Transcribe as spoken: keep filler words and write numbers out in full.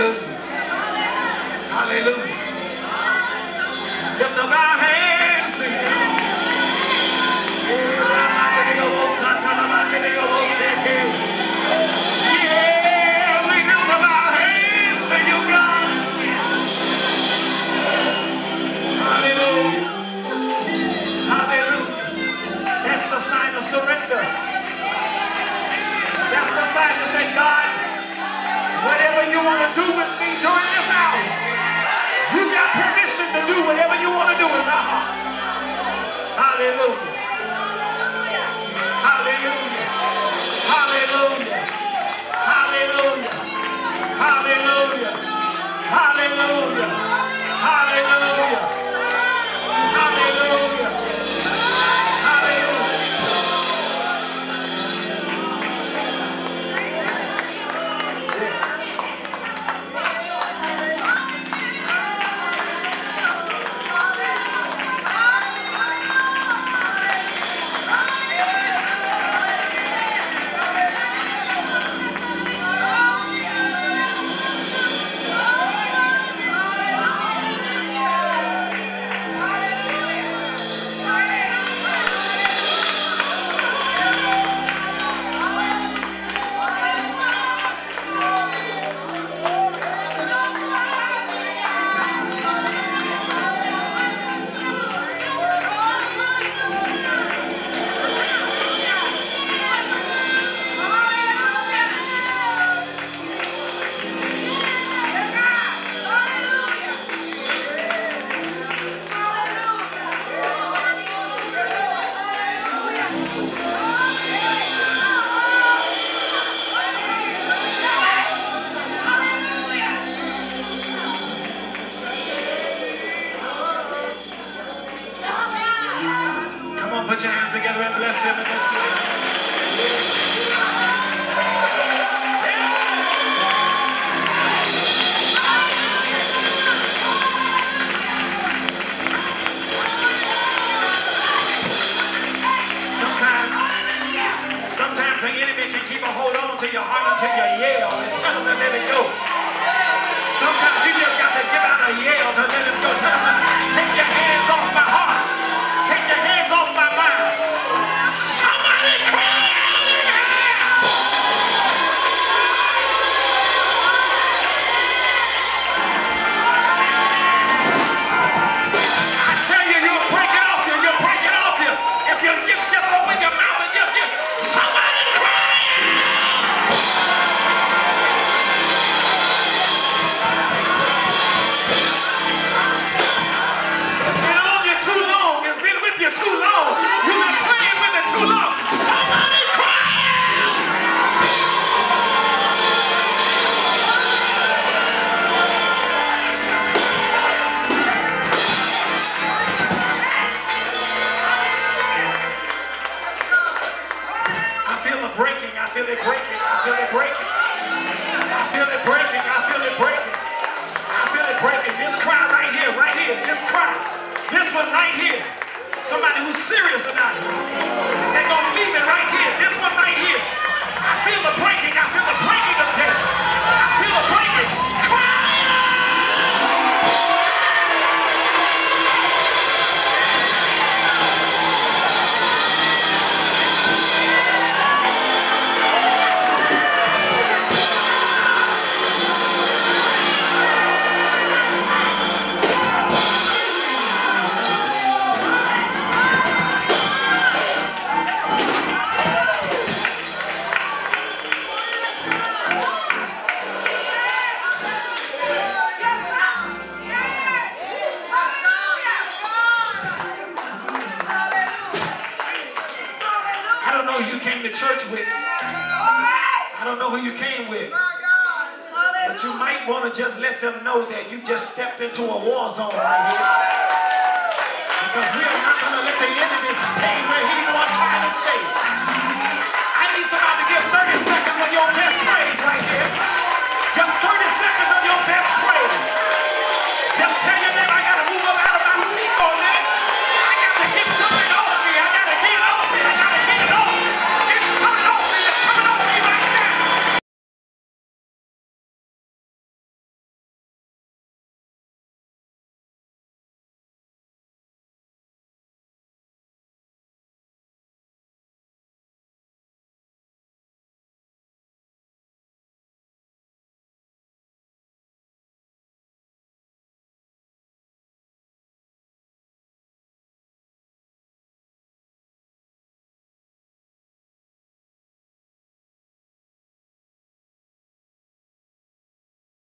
Hallelujah. Hallelujah. Lift up our hands to you. Yeah, we lift up our hands to you, God. Hallelujah. Hallelujah. That's the sign of surrender. That's the sign to say, God, whatever you want to do with me during this hour, you got permission to do whatever you want to do with my heart. Hallelujah. Hallelujah. Hallelujah. Hallelujah. Hallelujah. Hallelujah. Hallelujah. Hallelujah. Right here.